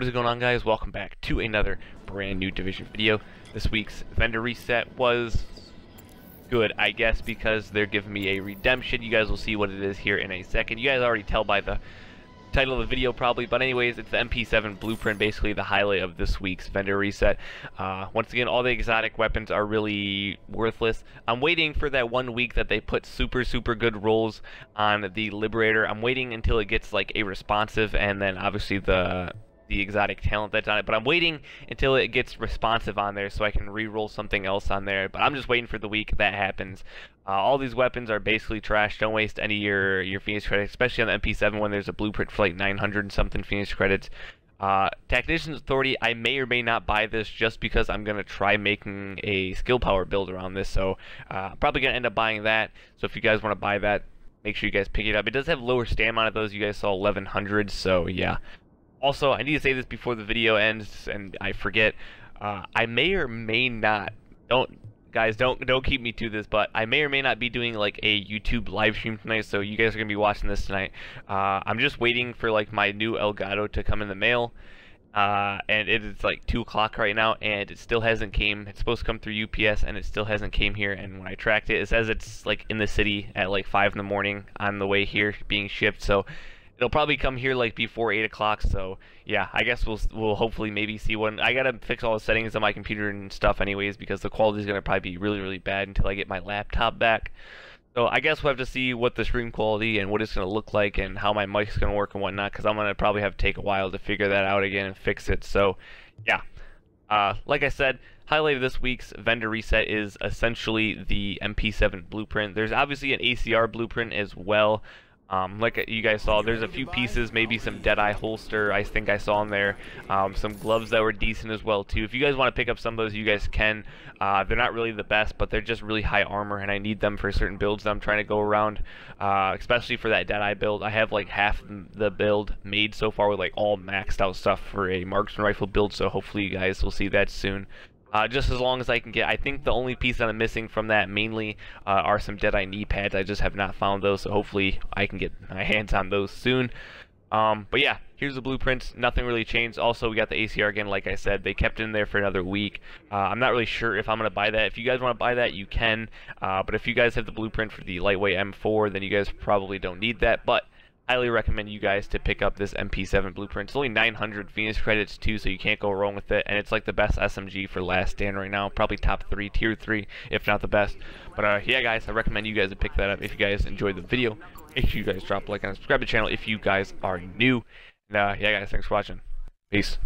What is going on, guys? Welcome back to another brand new Division video. This week's vendor reset was good, I guess, because they're giving me a redemption. You guys will see what it is here in a second. You guys already tell by the title of the video probably, but anyways, it's the MP7 blueprint, basically the highlight of this week's vendor reset. Once again, all the exotic weapons are really worthless. I'm waiting for that 1 week that they put super good rolls on the Liberator. I'm waiting until it gets like a responsive, and then obviously the exotic talent that's on it, but I'm waiting until it gets responsive on there so I can re-roll something else on there. But I'm just waiting for the week that happens. All these weapons are basically trash. Don't waste any of your Phoenix credits, especially on the MP7 when there's a blueprint for like 900 and something Phoenix credits. Tactician's Authority, I may or may not buy this just because I'm going to try making a skill power build around this, so I'm probably going to end up buying that. So if you guys want to buy that, make sure you guys pick it up. It does have lower stam on it, those you guys saw 1100, so yeah. Also, I need to say this before the video ends, and I forget. I may or may not, guys, don't keep me to this, but I may or may not be doing like a YouTube live stream tonight, so you guys are gonna be watching this tonight. I'm just waiting for like my new Elgato to come in the mail, and it's like 2 o'clock right now, and it still hasn't came. It's supposed to come through UPS, and it still hasn't came here. And when I tracked it, it says it's like in the city at like 5 in the morning on the way here being shipped. So it'll probably come here like before 8 o'clock, so yeah, I guess we'll hopefully maybe see one. I gotta fix all the settings on my computer and stuff anyways, because the quality is gonna probably be really bad until I get my laptop back. So I guess we'll have to see what the stream quality and what it's gonna look like and how my mic's gonna work and whatnot, because I'm gonna probably have to take a while to figure that out again and fix it. So yeah, like I said, highlight of this week's vendor reset is essentially the MP7 blueprint. There's obviously an ACR blueprint as well. Like you guys saw, there's a few pieces, maybe some Deadeye holster I think I saw in there, some gloves that were decent as well too. If you guys want to pick up some of those, you guys can. They're not really the best, but they're just really high armor, and I need them for certain builds that I'm trying to go around, especially for that Deadeye build. I have like half the build made so far with like all maxed out stuff for a Marksman Rifle build, so hopefully you guys will see that soon. Just as long as I can get. I think the only piece that I'm missing from that mainly are some Deadeye knee pads. I just have not found those, so hopefully I can get my hands on those soon. But yeah, here's the blueprints. Nothing really changed. Also, we got the ACR again, like I said. They kept it in there for another week. I'm not really sure if I'm going to buy that. If you guys want to buy that, you can. But if you guys have the blueprint for the lightweight M4, then you guys probably don't need that. But highly recommend you guys to pick up this MP7 blueprint. It's only 900 Phoenix credits too, so you can't go wrong with it, and it's like the best SMG for last stand right now, probably top 3, tier 3, if not the best. But yeah guys, I recommend you guys to pick that up. If you guys enjoyed the video, make sure you guys drop a like and subscribe to the channel if you guys are new. And yeah guys, thanks for watching. Peace.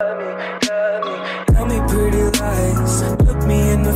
Tell me pretty lies, look me in the